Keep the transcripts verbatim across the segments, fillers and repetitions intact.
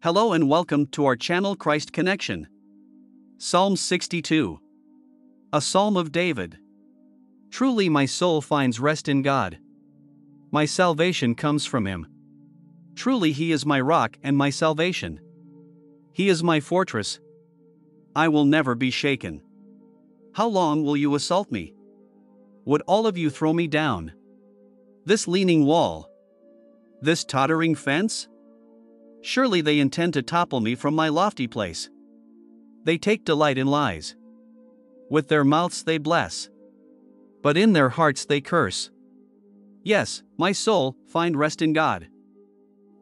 Hello and welcome to our channel Christ Connection. Psalm sixty-two. A Psalm of David. Truly my soul finds rest in God. My salvation comes from Him. Truly He is my rock and my salvation. He is my fortress. I will never be shaken. How long will you assault me? Would all of you throw me down? This leaning wall? This tottering fence? Surely they intend to topple me from my lofty place. They take delight in lies. With their mouths they bless, but in their hearts they curse. Yes, my soul, find rest in God.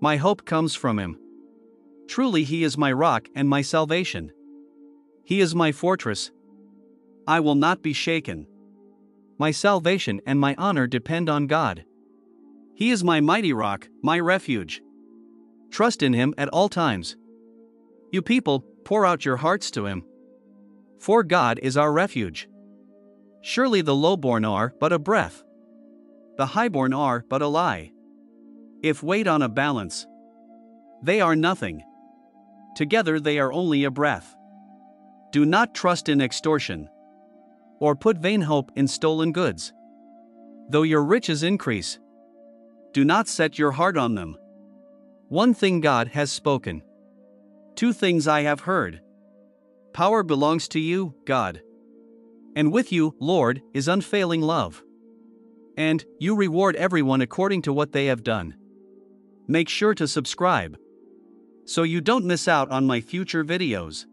My hope comes from Him. Truly He is my rock and my salvation. He is my fortress. I will not be shaken. My salvation and my honor depend on God. He is my mighty rock, my refuge. Trust in Him at all times. You people, pour out your hearts to Him. For God is our refuge. Surely the lowborn are but a breath. The highborn are but a lie. If weighed on a balance, they are nothing. Together they are only a breath. Do not trust in extortion, or put vain hope in stolen goods. Though your riches increase, do not set your heart on them. One thing God has spoken. Two things I have heard. Power belongs to you, God. And with you, Lord, is unfailing love. And you reward everyone according to what they have done. Make sure to subscribe, so you don't miss out on my future videos.